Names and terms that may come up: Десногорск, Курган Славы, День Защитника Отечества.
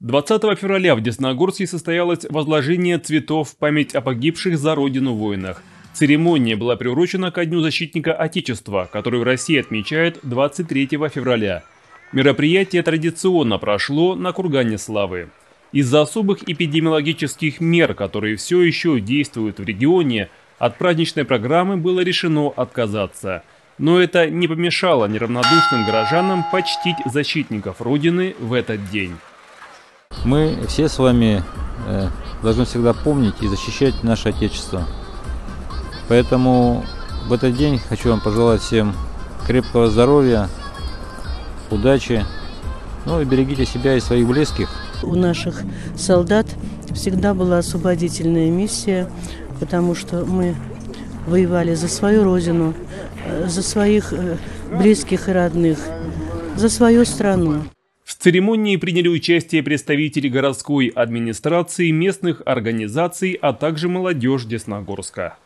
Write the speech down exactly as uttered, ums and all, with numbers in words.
двадцатого февраля в Десногорске состоялось возложение цветов в память о погибших за родину воинах. Церемония была приурочена ко Дню Защитника Отечества, который в России отмечают двадцать третьего февраля. Мероприятие традиционно прошло на Кургане Славы. Из-за особых эпидемиологических мер, которые все еще действуют в регионе, от праздничной программы было решено отказаться. Но это не помешало неравнодушным горожанам почтить защитников Родины в этот день. Мы все с вами э, должны всегда помнить и защищать наше Отечество. Поэтому в этот день хочу вам пожелать всем крепкого здоровья, удачи, ну и берегите себя и своих близких. У наших солдат всегда была освободительная миссия, потому что мы воевали за свою родину, за своих близких и родных, за свою страну. В церемонии приняли участие представители городской администрации, местных организаций, а также молодежь Десногорска.